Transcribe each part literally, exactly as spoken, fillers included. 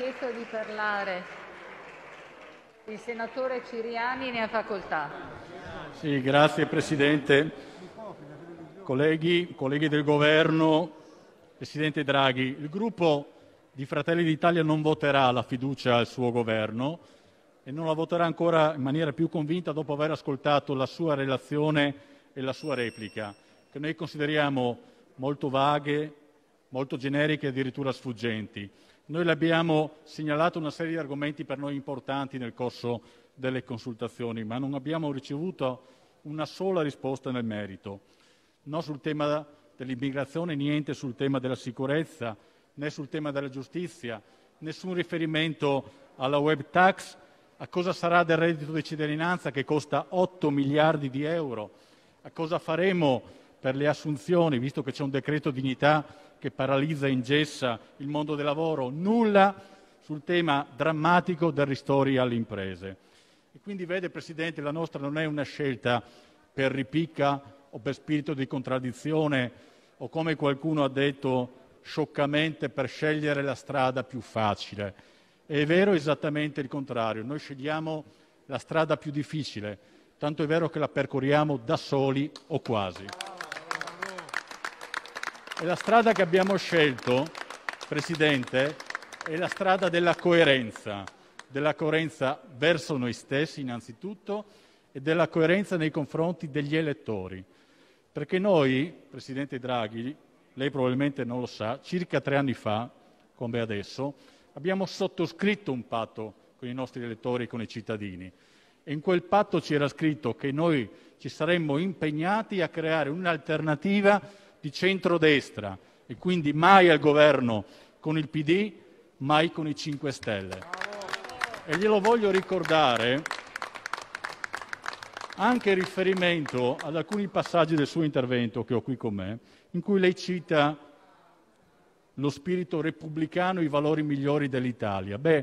chiesto di parlare il senatore Ciriani, ne ha facoltà. Sì, grazie Presidente, colleghi, colleghi del Governo, Presidente Draghi. Il gruppo di Fratelli d'Italia non voterà la fiducia al suo Governo e non la voterà ancora in maniera più convinta dopo aver ascoltato la sua relazione e la sua replica, che noi consideriamo molto vaghe, molto generiche e addirittura sfuggenti. Noi le abbiamo segnalato una serie di argomenti per noi importanti nel corso delle consultazioni, ma non abbiamo ricevuto una sola risposta nel merito. No sul tema dell'immigrazione, niente sul tema della sicurezza, né sul tema della giustizia, nessun riferimento alla web tax, a cosa sarà del reddito di cittadinanza che costa otto miliardi di euro, a cosa faremo per le assunzioni, visto che c'è un decreto dignità che paralizza e ingessa il mondo del lavoro, nulla sul tema drammatico del ristori alle imprese. E quindi vede, Presidente, la nostra non è una scelta per ripicca o per spirito di contraddizione o, come qualcuno ha detto scioccamente, per scegliere la strada più facile. È vero esattamente il contrario, noi scegliamo la strada più difficile, tanto è vero che la percorriamo da soli o quasi. E la strada che abbiamo scelto, Presidente, è la strada della coerenza, della coerenza verso noi stessi innanzitutto e della coerenza nei confronti degli elettori. Perché noi, Presidente Draghi, lei probabilmente non lo sa, circa tre anni fa, come adesso, abbiamo sottoscritto un patto con i nostri elettori e con i cittadini e in quel patto c'era scritto che noi ci saremmo impegnati a creare un'alternativa di centrodestra e quindi mai al governo con il P D, mai con i cinque Stelle. E glielo voglio ricordare anche in riferimento ad alcuni passaggi del suo intervento che ho qui con me, in cui lei cita lo spirito repubblicano e i valori migliori dell'Italia. Beh,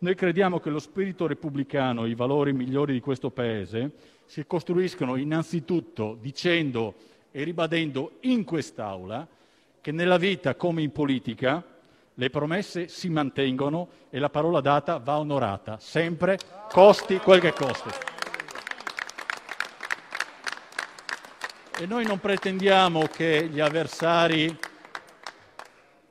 noi crediamo che lo spirito repubblicano e i valori migliori di questo Paese si costruiscono innanzitutto dicendo e ribadendo in quest'Aula che nella vita come in politica le promesse si mantengono e la parola data va onorata, sempre, costi quel che costi. E noi non pretendiamo che gli avversari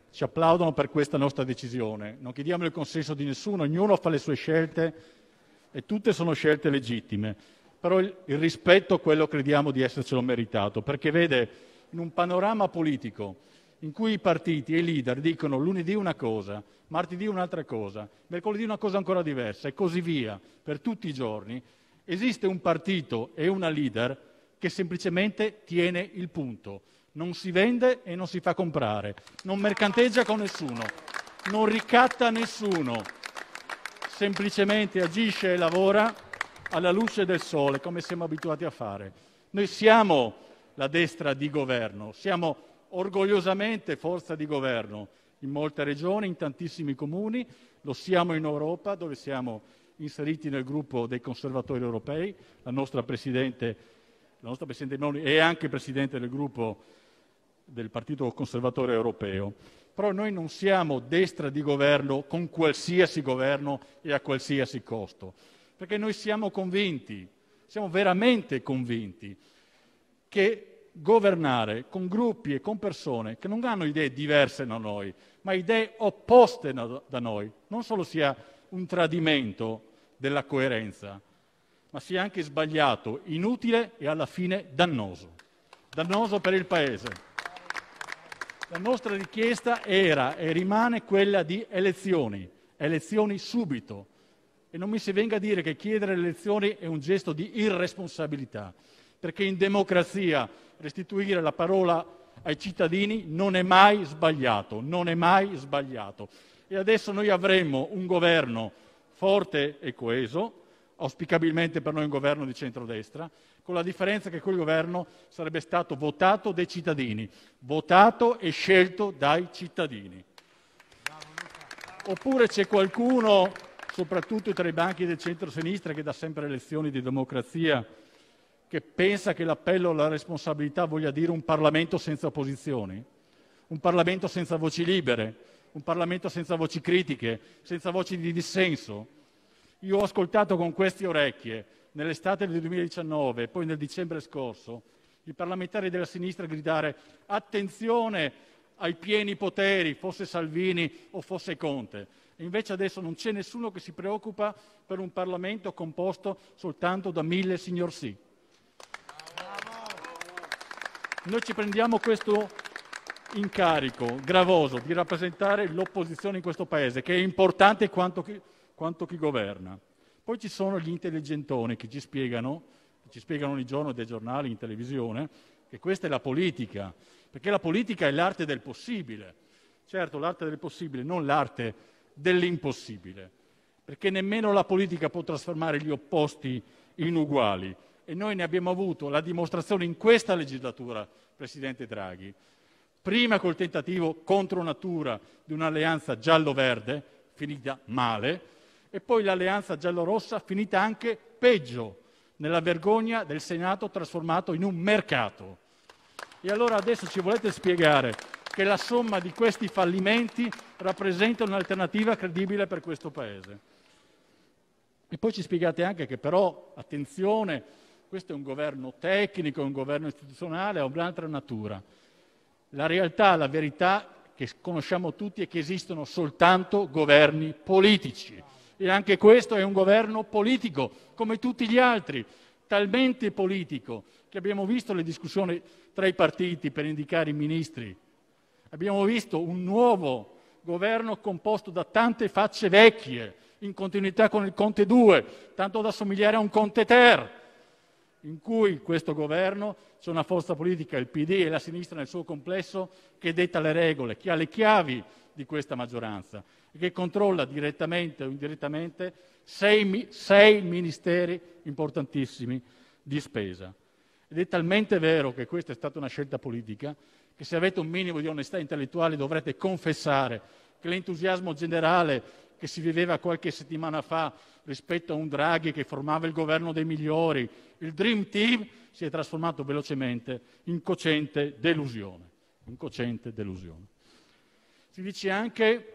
ci applaudono per questa nostra decisione. Non chiediamo il consenso di nessuno, ognuno fa le sue scelte e tutte sono scelte legittime. Però il, il rispetto, quello crediamo di essercelo meritato, perché vede, in un panorama politico in cui i partiti e i leader dicono lunedì una cosa, martedì un'altra cosa, mercoledì una cosa ancora diversa e così via, per tutti i giorni, esiste un partito e una leader che semplicemente tiene il punto. Non si vende e non si fa comprare, non mercanteggia con nessuno, non ricatta nessuno, semplicemente agisce e lavora alla luce del sole, come siamo abituati a fare. Noi siamo la destra di governo, siamo orgogliosamente forza di governo in molte regioni, in tantissimi comuni, lo siamo in Europa, dove siamo inseriti nel gruppo dei conservatori europei, la nostra Presidente la nostra Presidente Meloni è anche Presidente del gruppo del Partito Conservatore Europeo. Però noi non siamo destra di governo con qualsiasi governo e a qualsiasi costo, perché noi siamo convinti, siamo veramente convinti, che governare con gruppi e con persone che non hanno idee diverse da noi, ma idee opposte da noi, non solo sia un tradimento della coerenza, ma sia anche sbagliato, inutile e alla fine dannoso. Dannoso per il Paese. La nostra richiesta era e rimane quella di elezioni, elezioni subito. E non mi si venga a dire che chiedere le elezioni è un gesto di irresponsabilità, perché in democrazia restituire la parola ai cittadini non è mai sbagliato, non è mai sbagliato. E adesso noi avremo un governo forte e coeso, auspicabilmente per noi un governo di centrodestra, con la differenza che quel governo sarebbe stato votato dai cittadini, votato e scelto dai cittadini. Oppure c'è qualcuno, soprattutto tra i banchi del centro-sinistra, che dà sempre lezioni di democrazia, che pensa che l'appello alla responsabilità voglia dire un Parlamento senza opposizioni, un Parlamento senza voci libere, un Parlamento senza voci critiche, senza voci di dissenso. Io ho ascoltato con queste orecchie, nell'estate del duemiladiciannove e poi nel dicembre scorso, i parlamentari della sinistra gridare attenzione ai pieni poteri, fosse Salvini o fosse Conte. E invece adesso non c'è nessuno che si preoccupa per un Parlamento composto soltanto da mille signor sì. Noi ci prendiamo questo incarico gravoso di rappresentare l'opposizione in questo Paese, che è importante quanto chi, quanto chi governa. Poi ci sono gli intelligentoni che ci spiegano, che ci spiegano ogni giorno dai giornali, in televisione, che questa è la politica, perché la politica è l'arte del possibile. Certo, l'arte del possibile, non l'arte dell'impossibile, perché nemmeno la politica può trasformare gli opposti in uguali. E noi ne abbiamo avuto la dimostrazione in questa legislatura, Presidente Draghi. Prima col tentativo contro natura di un'alleanza giallo-verde, finita male, e poi l'alleanza giallo-rossa, finita anche peggio, nella vergogna del Senato trasformato in un mercato. E allora adesso ci volete spiegare che la somma di questi fallimenti rappresenta un'alternativa credibile per questo Paese. E poi ci spiegate anche che però, attenzione, questo è un governo tecnico, un governo istituzionale, ha un'altra natura. La realtà, la verità che conosciamo tutti è che esistono soltanto governi politici. E anche questo è un governo politico, come tutti gli altri, talmente politico che abbiamo visto le discussioni tra i partiti per indicare i ministri. Abbiamo visto un nuovo governo composto da tante facce vecchie, in continuità con il Conte due, tanto da somigliare a un Conte tre. In cui questo governo c'è una forza politica, il P D e la sinistra nel suo complesso, che detta le regole, che ha le chiavi di questa maggioranza e che controlla direttamente o indirettamente sei, sei ministeri importantissimi di spesa. Ed è talmente vero che questa è stata una scelta politica che se avete un minimo di onestà intellettuale dovrete confessare che l'entusiasmo generale che si viveva qualche settimana fa rispetto a un Draghi che formava il governo dei migliori, il Dream Team, si è trasformato velocemente in cocente delusione. In cocente delusione. Si dice anche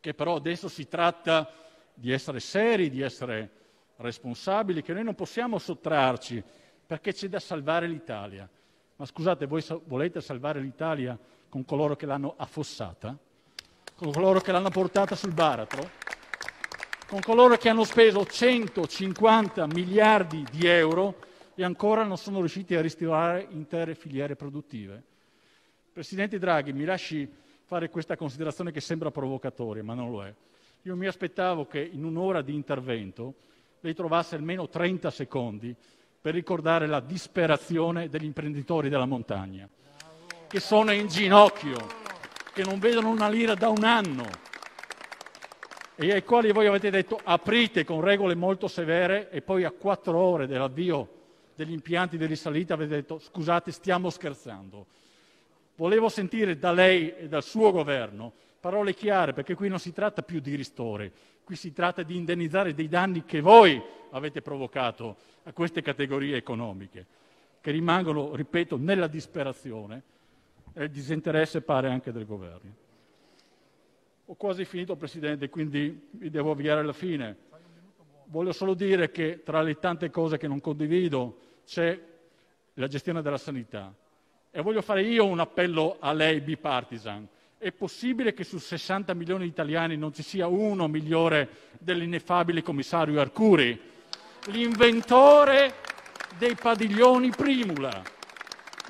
che però adesso si tratta di essere seri, di essere responsabili, che noi non possiamo sottrarci perché c'è da salvare l'Italia. Ma scusate, voi volete salvare l'Italia con coloro che l'hanno affossata? Con coloro che l'hanno portata sul baratro, con coloro che hanno speso centocinquanta miliardi di euro e ancora non sono riusciti a ristorare intere filiere produttive. Presidente Draghi, mi lasci fare questa considerazione che sembra provocatoria, ma non lo è. Io mi aspettavo che in un'ora di intervento lei trovasse almeno trenta secondi per ricordare la disperazione degli imprenditori della montagna, che sono in ginocchio, che non vedono una lira da un anno e ai quali voi avete detto aprite con regole molto severe e poi a quattro ore dell'avvio degli impianti di risalita avete detto scusate, stiamo scherzando. Volevo sentire da lei e dal suo governo parole chiare, perché qui non si tratta più di ristori, qui si tratta di indennizzare dei danni che voi avete provocato a queste categorie economiche, che rimangono, ripeto, nella disperazione. E il disinteresse pare anche del governo. Ho quasi finito, Presidente, quindi mi devo avviare alla fine. Voglio solo dire che tra le tante cose che non condivido c'è la gestione della sanità. E voglio fare io un appello a lei, bipartisan. È possibile che su sessanta milioni di italiani non ci sia uno migliore dell'ineffabile commissario Arcuri, l'inventore dei padiglioni Primula?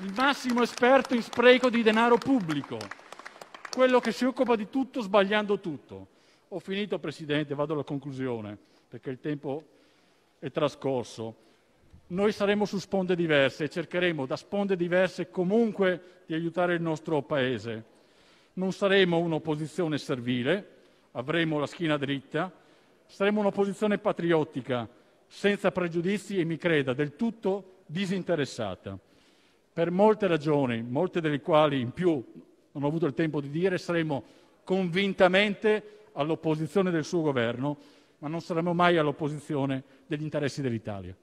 Il massimo esperto in spreco di denaro pubblico, quello che si occupa di tutto sbagliando tutto. Ho finito, Presidente, vado alla conclusione, perché il tempo è trascorso. Noi saremo su sponde diverse e cercheremo da sponde diverse comunque di aiutare il nostro Paese. Non saremo un'opposizione servile, avremo la schiena dritta, saremo un'opposizione patriottica, senza pregiudizi e, mi creda, del tutto disinteressata. Per molte ragioni, molte delle quali in più non ho avuto il tempo di dire, saremo convintamente all'opposizione del suo governo, ma non saremo mai all'opposizione degli interessi dell'Italia.